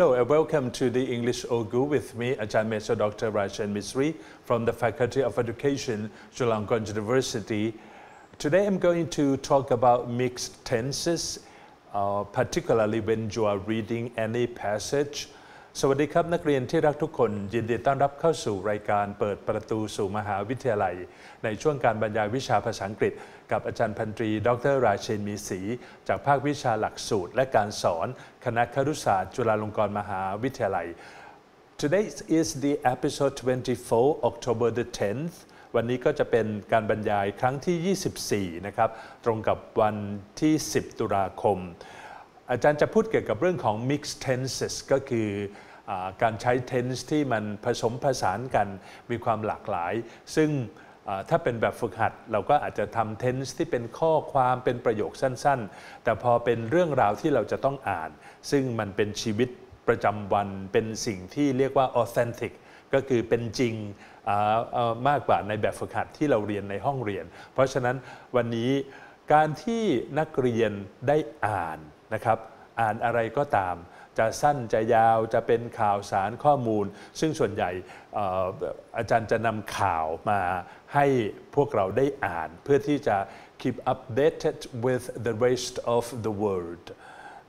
Hello and welcome to the English Ogu with me, Ajarn Dr. Rachen Meesri from the Faculty of Education, Chulalongkorn University. Today I'm going to talk about mixed tenses, particularly when you are reading any passage. สวัสดีครับนักเรียนที่รักทุกคนยินดีต้อนรับเข้าสู่รายการเปิดประตูสู่มหาวิทยาลัยในช่วงการบรรยายวิชาภาษาอังกฤษกับอาจารย์พันตรีดร.ราเชนมีศรีจากภาควิชาหลักสูตรและการสอนคณะครุศาสตร์จุฬาลงกรณ์มหาวิทยาลัย Today is the episode 24 October the 10th วันนี้ก็จะเป็นการบรรยายครั้งที่24นะครับตรงกับวันที่10ตุลาคมอาจารย์จะพูดเกี่ยวกับเรื่องของ mixed tenses ก็คือการใช้ tense ที่มันผสมผสานกันมีความหลากหลายซึ่งถ้าเป็นแบบฝึกหัดเราก็อาจจะทำ tense ที่เป็นข้อความเป็นประโยคสั้นๆแต่พอเป็นเรื่องราวที่เราจะต้องอ่านซึ่งมันเป็นชีวิตประจำวันเป็นสิ่งที่เรียกว่า authentic ก็คือเป็นจริงมากกว่าในแบบฝึกหัดที่เราเรียนในห้องเรียนเพราะฉะนั้นวันนี้การที่นักเรียนได้อ่านนะครับอ่านอะไรก็ตามจะสั้นจะยาวจะเป็นข่าวสารข้อมูลซึ่งส่วนใหญ่อาจารย์จะนำข่าวมาให้พวกเราได้อ่านเพื่อที่จะ keep updated with the rest of the world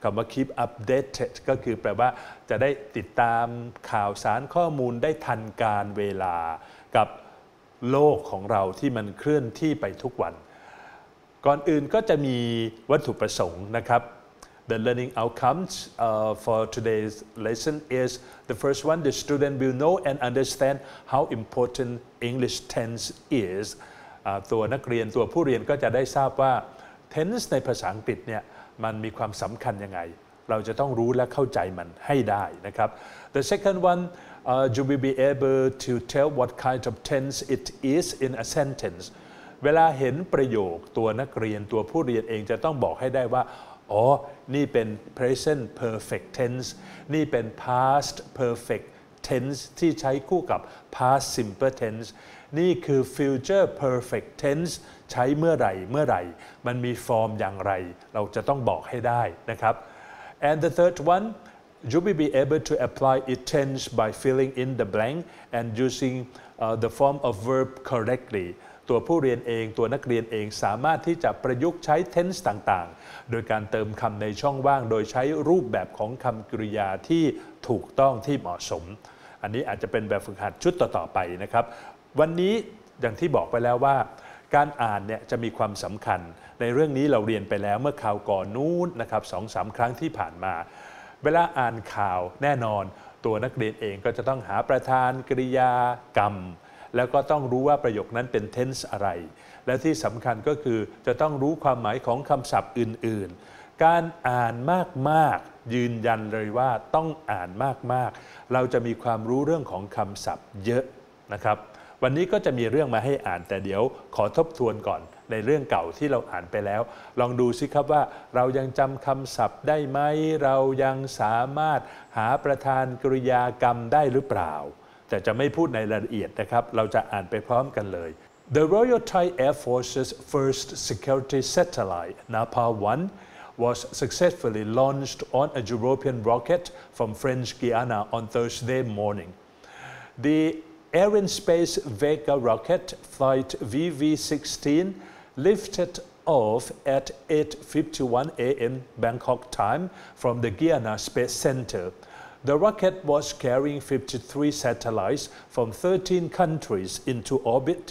คำว่า keep updated ก็คือแปลว่าจะได้ติดตามข่าวสารข้อมูลได้ทันการเวลากับโลกของเราที่มันเคลื่อนที่ไปทุกวันก่อนอื่นก็จะมีวัตถุประสงค์นะครับ The learning outcomes for today's lesson is the first one, the student will know and understand how important English tense is. ตัวนักเรียนตัวผู้เรียนก็จะได้ทราบว่า tense ในภาษาอังกฤษเนี่ยมันมีความสำคัญยังไงเราจะต้องรู้และเข้าใจมันให้ได้นะครับ The second one, you will be able to tell what kind of tense it is in a sentence. เวลาเห็นประโยคตัวนักเรียนตัวผู้เรียนเองจะต้องบอกให้ได้ว่าอ๋อ นี่เป็น present perfect tense นี่เป็น past perfect tense ที่ใช้คู่กับ past simple tense นี่คือ future perfect tense ใช้เมื่อไหร่มันมีฟอร์มอย่างไรเราจะต้องบอกให้ได้นะครับ and the third one you will be able to apply it tense by filling in the blank and using the form of verb correctlyตัวผู้เรียนเองตัวนักเรียนเองสามารถที่จะประยุกต์ใช้ tense ต่างๆโดยการเติมคำในช่องว่างโดยใช้รูปแบบของคำกริยาที่ถูกต้องที่เหมาะสมอันนี้อาจจะเป็นแบบฝึกหัดชุดต่อๆไปนะครับวันนี้อย่างที่บอกไปแล้วว่าการอ่านเนี่ยจะมีความสำคัญในเรื่องนี้เราเรียนไปแล้วเมื่อคราวก่อนนู้นนะครับ2-3ครั้งที่ผ่านมาเวลาอ่านข่าวแน่นอนตัวนักเรียนเองก็จะต้องหาประธานกริยากรรมแล้วก็ต้องรู้ว่าประโยคนั้นเป็น tense อะไรและที่สำคัญก็คือจะต้องรู้ความหมายของคำศัพท์อื่นๆการอ่านมากๆยืนยันเลยว่าต้องอ่านมากๆเราจะมีความรู้เรื่องของคำศัพท์เยอะนะครับวันนี้ก็จะมีเรื่องมาให้อ่านแต่เดี๋ยวขอทบทวนก่อนในเรื่องเก่าที่เราอ่านไปแล้วลองดูสิครับว่าเรายังจำคำศัพท์ได้ไหมเรายังสามารถหาประธานกริยากรรมได้หรือเปล่าแต่จะไม่พูดในรายละเอียดนะครับเราจะอ่านไปพร้อมกันเลย The Royal Thai Air Force's first security satellite NAPA-1 was successfully launched on a European rocket from French Guiana on Thursday morning. The Arianespace Vega rocket flight VV16 lifted off at 8:51 a.m. Bangkok time from the Guiana Space Center.The rocket was carrying 53 satellites from 13 countries into orbit.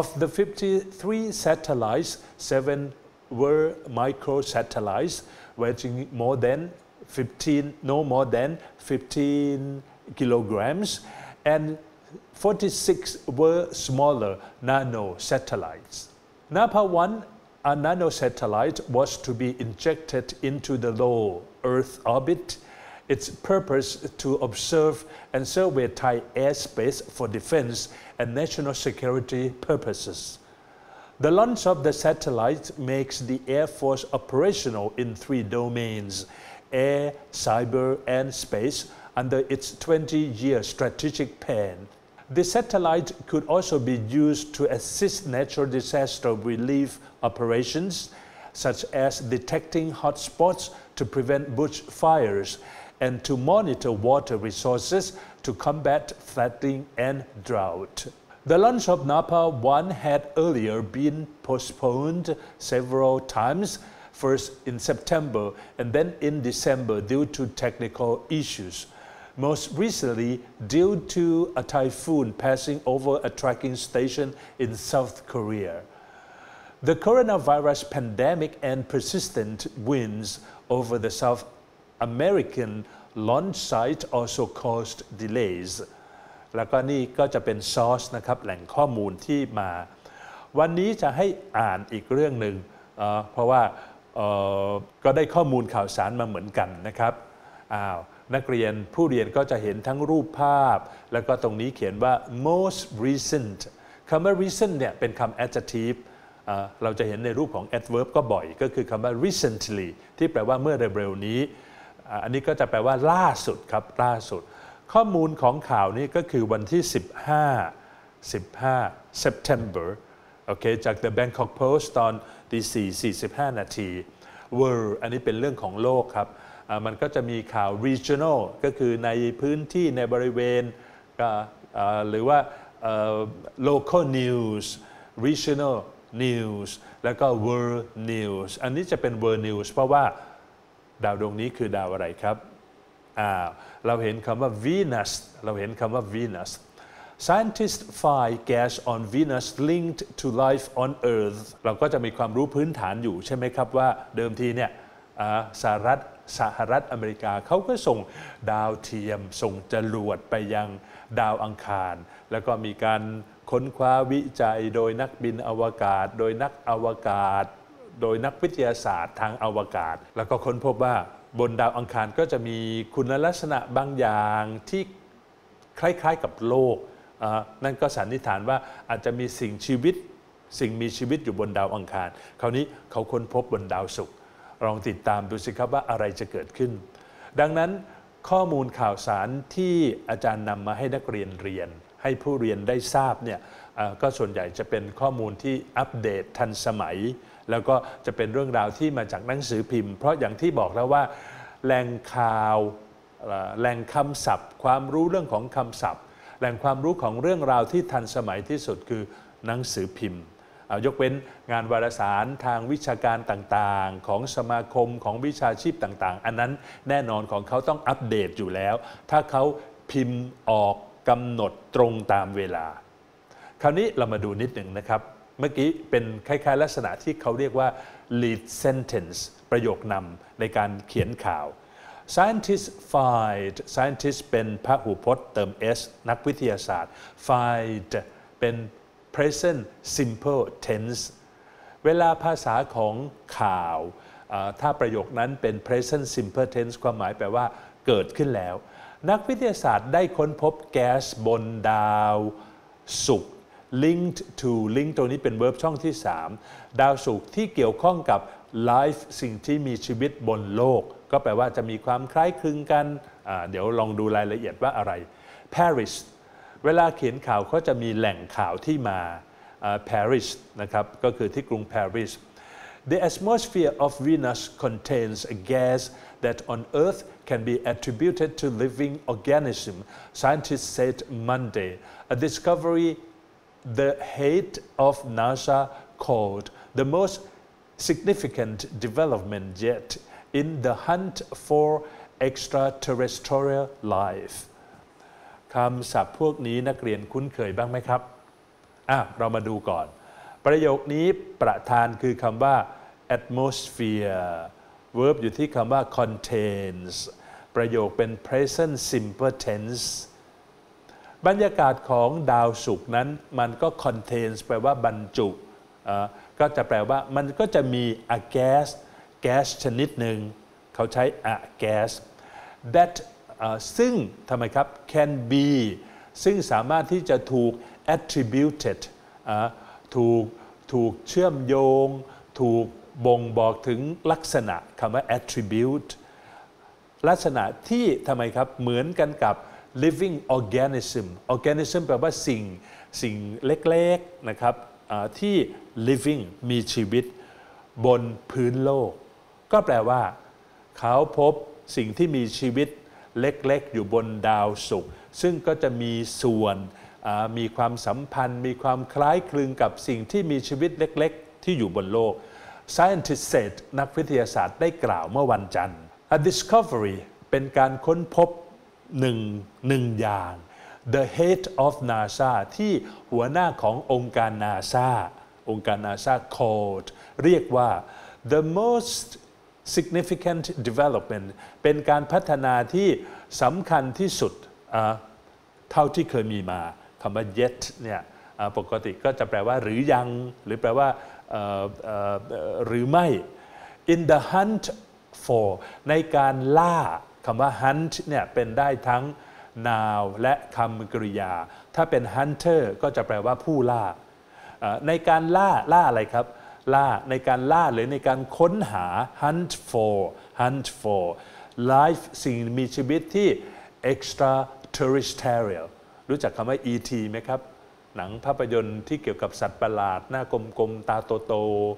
Of the 53 satellites, 7 were microsatellites, weighing no more than 15 kilograms, and 46 were smaller nanosatellites. NAPA-1, a nanosatellite, was to be injected into the low Earth orbit.Its purpose to observe and survey Thai airspace for defense and national security purposes. The launch of the satellite makes the Air Force operational in three domains, air, cyber, and space, under its 20-year strategic plan. The satellite could also be used to assist natural disaster relief operations, such as detecting hotspots to prevent bushfires and to monitor water resources to combat flooding and drought. The launch of NAPA-1 had earlier been postponed several times, first in September and then in December due to technical issues. Most recently, due to a typhoon passing over a tracking station in South Korea. The coronavirus pandemic and persistent winds over the South American launch site also caused delays. แล้วก็นี่ก็จะเป็น source นะครับแหล่งข้อมูลที่มาวันนี้จะให้อ่านอีกเรื่องหนึ่งเพราะว่าก็ได้ข้อมูลข่าวสารมาเหมือนกันนะครับนักเรียนผู้เรียนก็จะเห็นทั้งรูปภาพแล้วก็ตรงนี้เขียนว่า most recent คำว่า recent เนี่ยเป็นคำ adjective เราจะเห็นในรูปของ adverb ก็บ่อยก็คือคำว่า recently ที่แปลว่าเมื่อเร็วๆนี้อันนี้ก็จะแปลว่าล่าสุดครับล่าสุดข้อมูลของข่าวนี้ก็คือวันที่15 September โอเคจาก The Bangkok Post ตอนตี 4:45 นาที World อันนี้เป็นเรื่องของโลกครับมันก็จะมีข่าว regional ก็คือในพื้นที่ในบริเวณหรือว่า local news regional news แล้วก็ world news อันนี้จะเป็น world news เพราะว่าดาวดวงนี้คือดาวอะไรครับเราเห็นคำว่า Venus เราเห็นคำว่า Venus Scientists find gas on Venus linked to life on Earth เราก็จะมีความรู้พื้นฐานอยู่ใช่ไหมครับว่าเดิมทีเนี่ยสหรัฐอเมริกาเขาก็ส่งดาวเทียมส่งจรวดไปยังดาวอังคารแล้วก็มีการค้นคว้าวิจัยโดยนักบินอวกาศโดยนักอวกาศโดยนักวิทยาศาสตร์ทางอวกาศแล้วก็ค้นพบว่าบนดาวอังคารก็จะมีคุณลักษณะบางอย่างที่คล้ายๆกับโลกนั่นก็สันนิษฐานว่าอาจจะมีสิ่งมีชีวิตอยู่บนดาวอังคารคราวนี้เขาค้นพบบนดาวศุกร์ลองติดตามดูสิครับว่าอะไรจะเกิดขึ้นดังนั้นข้อมูลข่าวสารที่อาจารย์นำมาให้นักเรียนเรียนให้ผู้เรียนได้ทราบเนี่ยก็ส่วนใหญ่จะเป็นข้อมูลที่อัปเดตทันสมัยแล้วก็จะเป็นเรื่องราวที่มาจากหนังสือพิมพ์เพราะอย่างที่บอกแล้วว่าแหล่งข่าวแหล่งคำศัพท์ความรู้เรื่องของคำศัพท์แหล่งความรู้ของเรื่องราวที่ทันสมัยที่สุดคือหนังสือพิมพ์ยกเว้นงานวารสารทางวิชาการต่างๆของสมาคมของวิชาชีพต่างๆอันนั้นแน่นอนของเขาต้องอัปเดตอยู่แล้วถ้าเขาพิมพ์ออกกำหนดตรงตามเวลาคราวนี้เรามาดูนิดหนึ่งนะครับเมื่อกี้เป็นคล้ายๆลักษณะที่เขาเรียกว่า lead sentence ประโยคนำในการเขียนข่าว scientists find scientists เป็นพหูพจน์เติม s นักวิทยาศาสตร์ find เป็น present simple tense เวลาภาษาของข่าวถ้าประโยคนั้นเป็น present simple tense ความหมายแปลว่าเกิดขึ้นแล้วนักวิทยาศาสตร์ได้ค้นพบแก๊สบนดาวศุกร์linked to link ตัวนี้เป็นเวิร์บช่องที่ 3 ดาวศุกร์ที่เกี่ยวข้องกับ life สิ่งที่มีชีวิตบนโลกก็แปลว่าจะมีความคล้ายคลึงกันเดี๋ยวลองดูรายละเอียดว่าอะไร Paris เวลาเขียนข่าวก็จะมีแหล่งข่าวที่มา Paris นะครับก็คือที่กรุง Paris The atmosphere of Venus contains a gas that on Earth can be attributed to living organism scientists said Monday a discovery The head of NASA called the most significant development yet in the hunt for extraterrestrial life คำศัพท์พวกนี้นักเรียนคุ้นเคยบ้างไหมครับเรามาดูก่อนประโยคนี้ประธานคือคำว่า atmosphere verb อยู่ที่คำว่า contains ประโยคเป็น present simple tenseบรรยากาศของดาวศุกร์นั้นมันก็ contains แปลว่าบรรจุก็จะแปลว่ามันก็จะมี a gas แก๊สชนิดหนึ่งเขาใช้ a gas that ซึ่งทำไมครับ can be ซึ่งสามารถที่จะถูก attributed ถูกเชื่อมโยงถูกบ่งบอกถึงลักษณะคำว่า attribute ลักษณะที่ทำไมครับเหมือนกันกับ living organism organism แปลว่าสิ่งเล็กๆนะครับที่ living มีชีวิตบนพื้นโลกก็แปลว่าเขาพบสิ่งที่มีชีวิต เล็กๆอยู่บนดาวศุกร์ซึ่งก็จะมีส่วนมีความสัมพันธ์มีความคล้ายคลึงกับสิ่งที่มีชีวิตเล็กๆที่อยู่บนโลก Scientists said นักวิทยาศาสตร์ได้กล่าวเมื่อวันจันทร์ A discovery เป็นการค้นพบหนึ่งอย่าง The head of NASA ที่หัวหน้าขององค์การ NASA องค์การ NASA called เรียกว่า The most significant development เป็นการพัฒนาที่สำคัญที่สุดเท่าที่เคยมีมาคำว่า yet เนี่ยปกติก็จะแปลว่าหรือยังหรือแปลว่าหรือไม่ In the hunt for ในการล่าคำว่า hunt เนี่ยเป็นได้ทั้ง noun และคำกริยาถ้าเป็น hunter ก็จะแปลว่าผู้ล่าในการล่าอะไรครับล่าในการล่าหรือในการค้นหา hunt for life สิ่งมีชีวิตที่ extraterrestrial รู้จักคำว่า ET ไหมครับหนังภาพยนตร์ที่เกี่ยวกับสัตว์ประหลาดหน้ากลมๆตาโต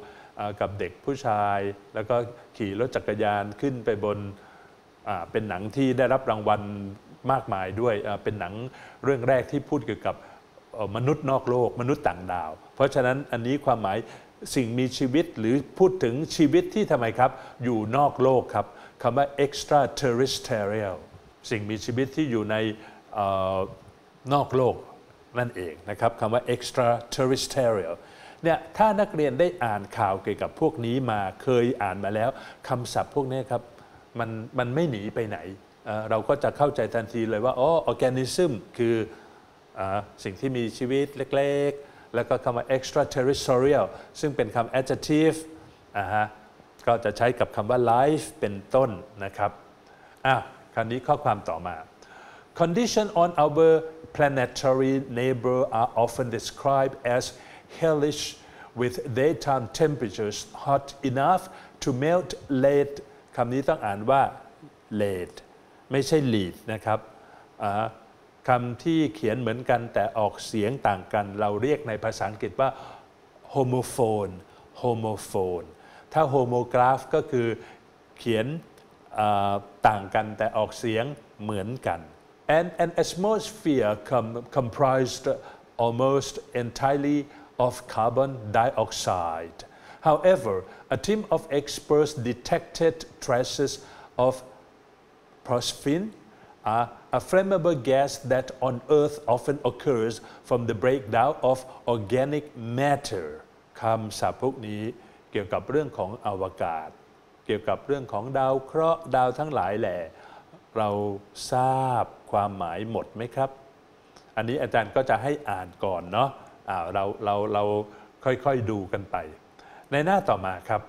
ๆกับเด็กผู้ชายแล้วก็ขี่รถจักรยานขึ้นไปบนเป็นหนังที่ได้รับรางวัลมากมายด้วยเป็นหนังเรื่องแรกที่พูดเกี่ยวกับมนุษย์นอกโลกมนุษย์ต่างดาวเพราะฉะนั้นอันนี้ความหมายสิ่งมีชีวิตหรือพูดถึงชีวิตที่ทำไมครับอยู่นอกโลกครับคำว่า extraterrestrial สิ่งมีชีวิตที่อยู่ในนอกโลกนั่นเองนะครับคำว่า extraterrestrial เนี่ยถ้านักเรียนได้อ่านข่าวเกี่ยวกับพวกนี้มาเคยอ่านมาแล้วคำศัพท์พวกนี้ครับมันไม่หนีไปไหนเราก็จะเข้าใจทันทีเลยว่าอ๋อ organism คือสิ่งที่มีชีวิตเล็กๆแล้วก็คำว่า extraterrestrial ซึ่งเป็นคำ adjective ก็จะใช้กับคำว่า life เป็นต้นนะครับคราวนี้ข้อความต่อมา Conditions on our planetary neighbor are often described as hellish with daytime temperatures hot enough to melt lead คำนี้ต้องอ่านว่า lead ไม่ใช่ lead นะครับคำที่เขียนเหมือนกันแต่ออกเสียงต่างกันเราเรียกในภาษาอังกฤษว่า homophone ถ้า homograph ก็คือเขียนต่างกันแต่ออกเสียงเหมือนกัน And an atmosphere comprised almost entirely of carbon dioxide. However, a team of experts detected traces of phosphine, a flammable gas that on Earth often occurs from the breakdown of organic matter. คำศัพท์พวกนี้เกี่ยวกับเรื่องของอวกาศเกี่ยวกับเรื่องของดาวเคราะห์ดาวทั้งหลายแหละเราทราบความหมายหมดไหมครับอันนี้อาจารย์ก็จะให้อ่านก่อนเนาะเราค่อยๆดูกันไปในหน้าต่อมาครับ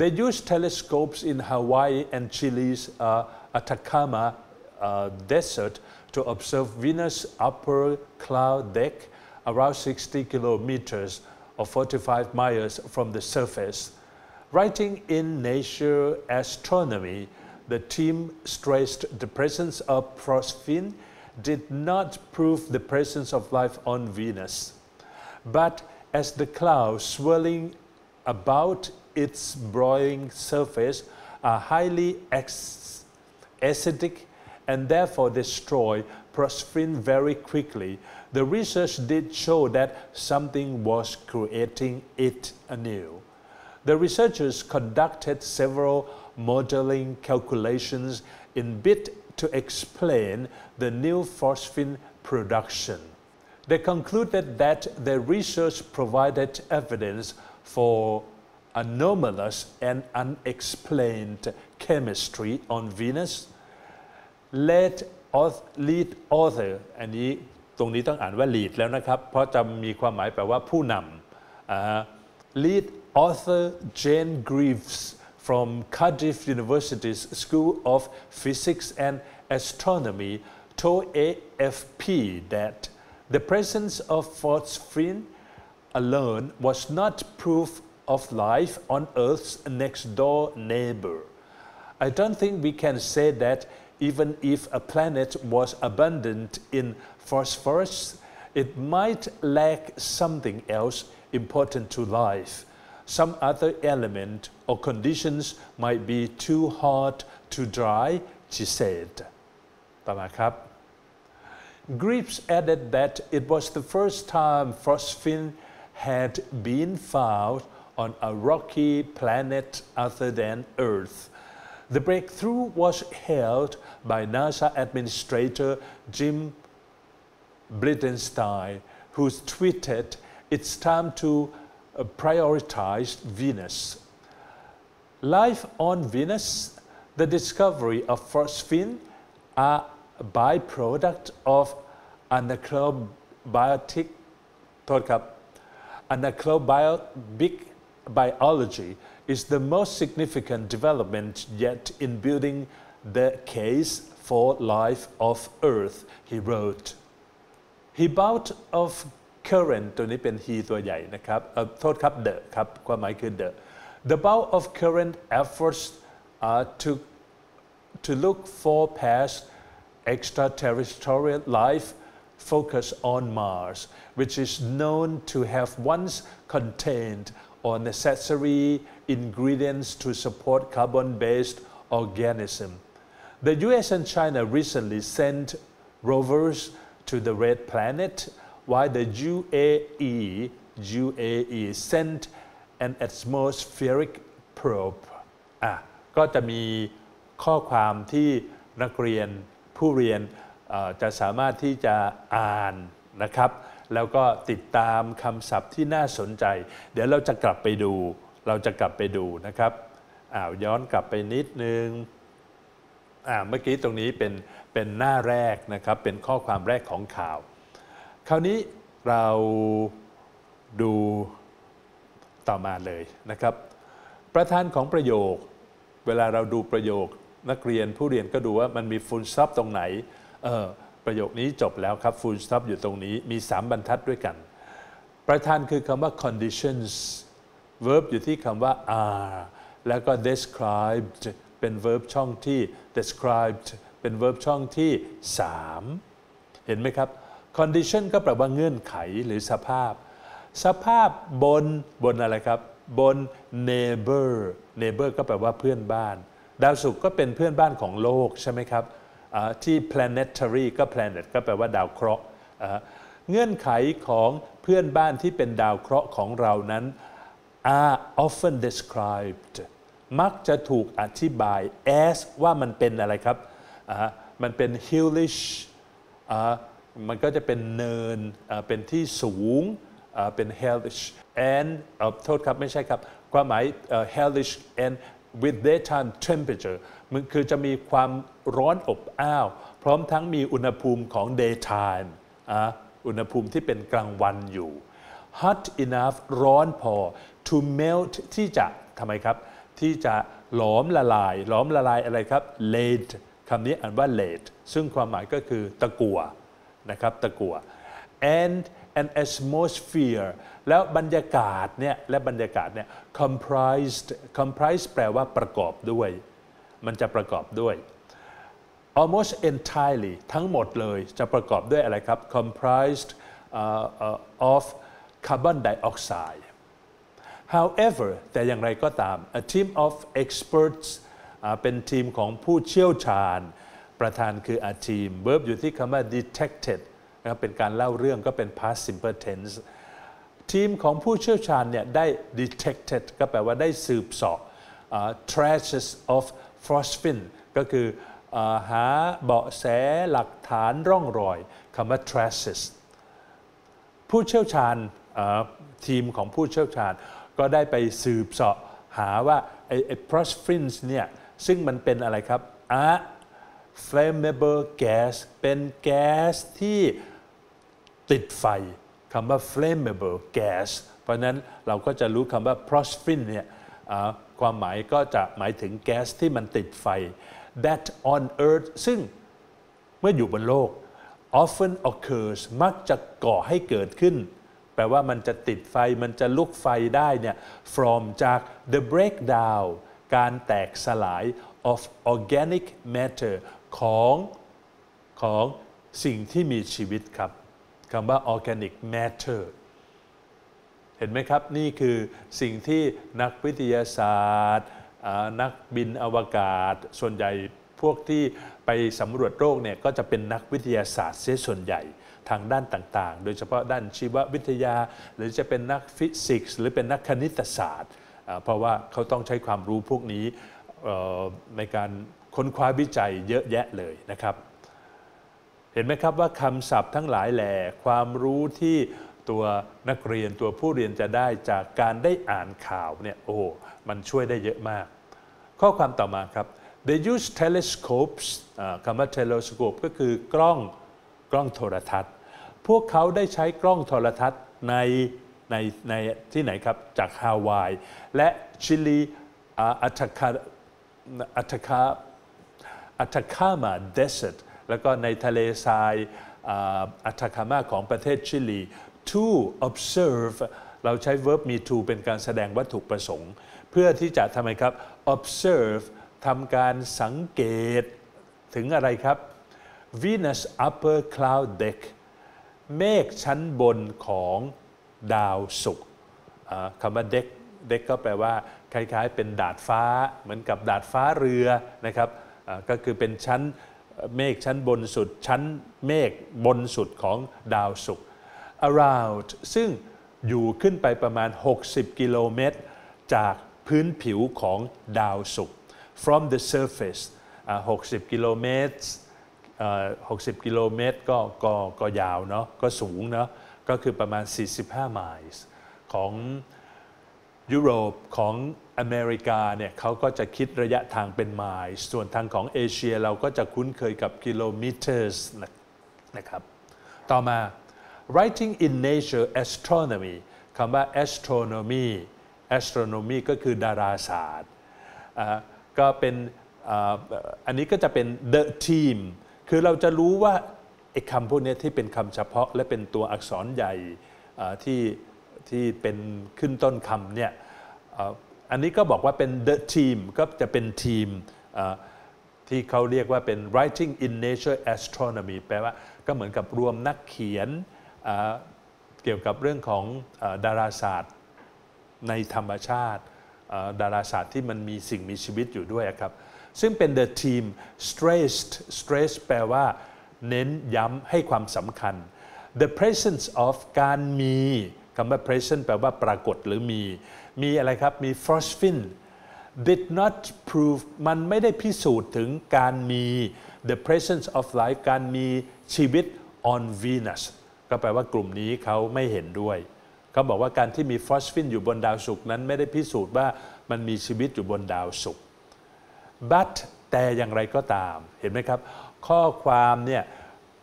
They use telescopes in Hawaii and Chile's Atacama Desert to observe Venus upper cloud deck around 60 kilometers or 45 miles from the surface.Writing in Nature Astronomy, the team stressed the presence of phosphine did not prove the presence of life on Venus. But as the clouds swirling about its broiling surface are highly acidic and therefore destroy phosphine very quickly, the research did show that something was creating it anew.The researchers conducted several modeling calculations in bid to explain the new phosphine production. They concluded that their research provided evidence for anomalous and unexplained chemistry on Venus. Lead author อันนี้ตรงนี้ต้องอ่านว่า lead แล้วนะครับเพราะจะมีความหมายแปลว่าผู้นำ lead Author Jane Greaves from Cardiff University's School of Physics and Astronomy told AFP that the presence of phosphine alone was not proof of life on Earth's next-door neighbor. I don't think we can say that even if a planet was abundant in phosphorus, it might lack something else important to life.Some other element or conditions might be too hot, too dry, she said. Greaves added that it was the first time phosphine had been found on a rocky planet other than Earth. The breakthrough was hailed by NASA Administrator Jim Bridenstine, who tweeted, "It's time to prioritize Venus." Life on Venus, the discovery of phosphine, a byproduct of anacrobiotic biology, is the most significant development yet in building the case for life of Earth, he wrote. He bout of current, ตัวนี้เป็น he ตัวใหญ่นะครับโทษครับ the ครับความหมายคือ the bout of current efforts are to look for past extraterrestrial life focus on Mars, which is known to have once contained or necessary ingredients to support carbon-based organism. The US and China recently sent rovers to the Red Planet, while the UAE sent an atmospheric probe. ก็จะมีข้อความที่นักเรียนผู้เรียนจะสามารถที่จะอ่านนะครับแล้วก็ติดตามคำศัพท์ที่น่าสนใจเดี๋ยวเราจะกลับไปดูนะครับย้อนกลับไปนิดนึงเมื่อกี้ตรงนี้เป็นหน้าแรกนะครับเป็นข้อความแรกของข่าวคราวนี้เราดูต่อมาเลยนะครับประธานของประโยคเวลาเราดูประโยคนักเรียนผู้เรียนก็ดูว่ามันมีฟูลสต็อปตรงไหนประโยคนี้จบแล้วครับ full stop อยู่ตรงนี้มี3บรรทัดด้วยกันประธานคือคำว่า conditions verb อยู่ที่คำว่า are แล้วก็ described เป็น verb ช่องที่ described เป็น verb ช่องที่3เห็นไหมครับ condition ก็แปลว่าเงื่อนไขหรือสภาพบนอะไรครับบน neighbor ก็แปลว่าเพื่อนบ้านดาวศุกร์ก็เป็นเพื่อนบ้านของโลกใช่ไหมครับที่ planetary ก็ planet ก็แปลว่าดาวเคราะห์เงื่อนไขของเพื่อนบ้านที่เป็นดาวเคราะห์ของเรานั้น are often described มักจะถูกอธิบาย as ว่ามันเป็นอะไรครับมันเป็น hillish มันก็จะเป็นเนินเป็นที่สูงเป็น hellish and โทษครับไม่ใช่ครับความหมาย hellish and with daytime temperature มันคือจะมีความร้อนอบอ้าวพร้อมทั้งมีอุณหภูมิของ daytime อุณหภูมิที่เป็นกลางวันอยู่ hot enough ร้อนพอ to melt ที่จะทำไมครับที่จะหลอมละลายอะไรครับ lead คำนี้อ่านว่า lead ซึ่งความหมายก็คือตะกั่วนะครับตะกั่ว and an atmosphere แล้วบรรยากาศเนี่ยcomprised แปลว่าประกอบด้วยมันจะประกอบด้วย almost entirely ทั้งหมดเลยจะประกอบด้วยอะไรครับ comprised of carbon dioxide however แต่อย่างไรก็ตาม a team of experts เป็นทีมของผู้เชี่ยวชาญประธานคือ a team verb อยู่ที่คำว่า detectedเป็นการเล่าเรื่องก็เป็น past simple tense ทีมของผู้เชี่ยวชาญเนี่ยได้ detected ก็แปลว่าได้สืบเสาะ traces of phosphine ก็คือหาเบาะแสหลักฐานร่องรอยคำว่า traces ผู้เชี่ยวชาญทีมของผู้เชี่ยวชาญก็ได้ไปสืบเสาะหาว่าไอ้ phosphine เนี่ยซึ่งมันเป็นอะไรครับ flammable gas เป็นแก๊สที่ติดไฟคำว่า flammable gas เพราะนั้นเราก็จะรู้คำว่า phosphine เนี่ยความหมายก็จะหมายถึงแก๊สที่มันติดไฟ that on Earth ซึ่งเมื่ออยู่บนโลก often occurs มักจะก่อให้เกิดขึ้นแปลว่ามันจะติดไฟมันจะลุกไฟได้เนี่ย from จาก the breakdown การแตกสลาย of organic matter ของสิ่งที่มีชีวิตครับคำว่า organic matter เห็นไหมครับนี่คือสิ่งที่นักวิทยาศาสตร์นักบินอวกาศส่วนใหญ่ พวกที่ไปสำรวจโลกเนี่ยก็จะเป็นนักวิทยาศาสตร์เสียส่วนใหญ่ทางด้านต่างๆโดยเฉพาะด้านชีววิทยาหรือจะเป็นนักฟิสิกส์หรือเป็นนักคณิตศาสตร์เพราะว่าเขาต้องใช้ความรู้พวกนี้ในการค้นคว้าวิจัยเยอะแยะเลยนะครับเห็นไหมครับว่าคำศัพท์ทั้งหลายแหล่ความรู้ที่ตัวนักเรียนตัวผู้เรียนจะได้จากการได้อ่านข่าวเนี่ยโอ้มันช่วยได้เยอะมากข้อความต่อมาครับ they use telescopes คำว่า telescope ก็คือกล้องโทรทัศน์พวกเขาได้ใช้กล้องโทรทัศน์ในที่ไหนครับจากฮาวายและชิลีอัตคามาเดสเซตแล้วก็ในทะเลทรายอัตคามาของประเทศชิลี to observe เราใช้ verb me to เป็นการแสดงวัตถุประสงค์เพื่อที่จะทำไมครับ observe ทำการสังเกตถึงอะไรครับ Venus upper cloud deck เมฆชั้นบนของดาวศุกร์คำว่า deck ก็แปลว่าคล้ายๆเป็นดาดฟ้าเหมือนกับดาดฟ้าเรือนะครับก็คือเป็นชั้นเมฆชั้นบนสุดชั้นเมฆบนสุดของดาวศุกร์ around ซึ่งอยู่ขึ้นไปประมาณ60กิโลเมตรจากพื้นผิวของดาวศุกร์ from the surface 60กิโลเมตรก็ยาวเนาะก็สูงเนาะก็คือประมาณ45 ไมล์ของยุโรปของอเมริกาเนี่ยเขาก็จะคิดระยะทางเป็นไมล์ส่วนทางของเอเชียเราก็จะคุ้นเคยกับกิโลเมตรนะครับต่อมา writing in nature astronomy คำว่า astronomy ก็คือดาราศาสตร์ก็เป็นอันนี้ก็จะเป็น the team คือเราจะรู้ว่าไอ้คำพวกนี้ที่เป็นคำเฉพาะและเป็นตัวอักษรใหญ่ที่เป็นขึ้นต้นคำเนี่ยอันนี้ก็บอกว่าเป็น the team ก็จะเป็นทีมที่เขาเรียกว่าเป็น writing in nature astronomy แปลว่าก็เหมือนกับรวมนักเขียนเกี่ยวกับเรื่องของดาราศาสตร์ในธรรมชาติดาราศาสตร์ที่มันมีสิ่งมีชีวิตอยู่ด้วยครับซึ่งเป็น the team stress แปลว่าเน้นย้ำให้ความสำคัญ the presence of การมีคำว่า present แปลว่าปรากฏหรือมีอะไรครับมี phosphine did not prove มันไม่ได้พิสูจน์ถึงการมี the presence of life การมีชีวิต on Venus ก็แปลว่ากลุ่มนี้เขาไม่เห็นด้วยเขาบอกว่าการที่มี phosphine อยู่บนดาวศุกร์นั้นไม่ได้พิสูจน์ว่ามันมีชีวิตอยู่บนดาวศุกร์ but แต่อย่างไรก็ตามเห็นไหมครับข้อความเนี่ย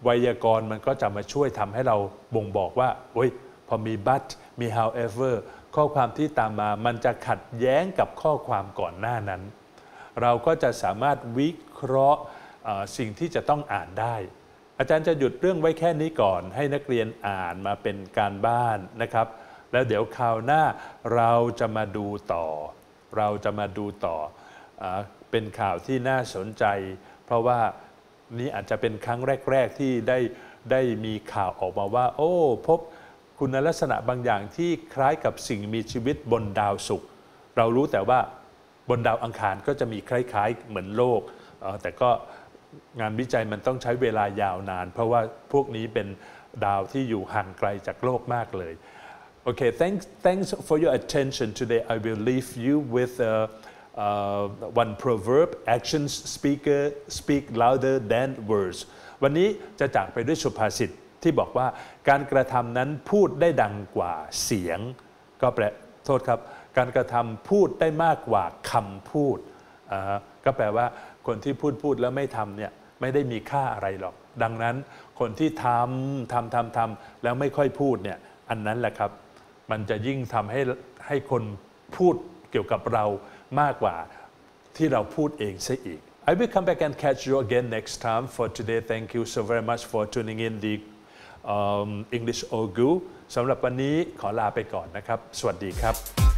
ไวยากรณ์มันก็จะมาช่วยทำให้เราบ่งบอกว่าโอ๊ยพอมี but มี however ข้อความที่ตามมามันจะขัดแย้งกับข้อความก่อนหน้านั้นเราก็จะสามารถวิเคราะห์สิ่งที่จะต้องอ่านได้อาจารย์จะหยุดเรื่องไว้แค่นี้ก่อนให้นักเรียนอ่านมาเป็นการบ้านนะครับแล้วเดี๋ยวคราวหน้าเราจะมาดูต่อเป็นข่าวที่น่าสนใจเพราะว่านี่อาจจะเป็นครั้งแรกๆที่ได้มีข่าวออกมาว่าโอ้พบคุณลักษณะบางอย่างที่คล้ายกับสิ่งมีชีวิตบนดาวศุกร์เรารู้แต่ว่าบนดาวอังคารก็จะมีคล้ายๆเหมือนโลกแต่ก็งานวิจัยมันต้องใช้เวลายาวนานเพราะว่าพวกนี้เป็นดาวที่อยู่ห่างไกลจากโลกมากเลยโอเค thanks for your attention today I will leave you with one proverb actions speak louder than words วันนี้จะจากไปด้วยสุภาษิตที่บอกว่าการกระทำนั้นพูดได้ดังกว่าเสียงก็แปลโทษครับการกระทำพูดได้มากกว่าคำพูดก็แปลว่าคนที่พูดแล้วไม่ทำเนี่ยไม่ได้มีค่าอะไรหรอกดังนั้นคนที่ทำแล้วไม่ค่อยพูดเนี่ยอันนั้นแหละครับมันจะยิ่งทำให้คนพูดเกี่ยวกับเรามากกว่าที่เราพูดเองซะอีก I will come back and catch you again next time for today thank you so very much for tuning in the English Ogu สำหรับวันนี้ขอลาไปก่อนนะครับสวัสดีครับ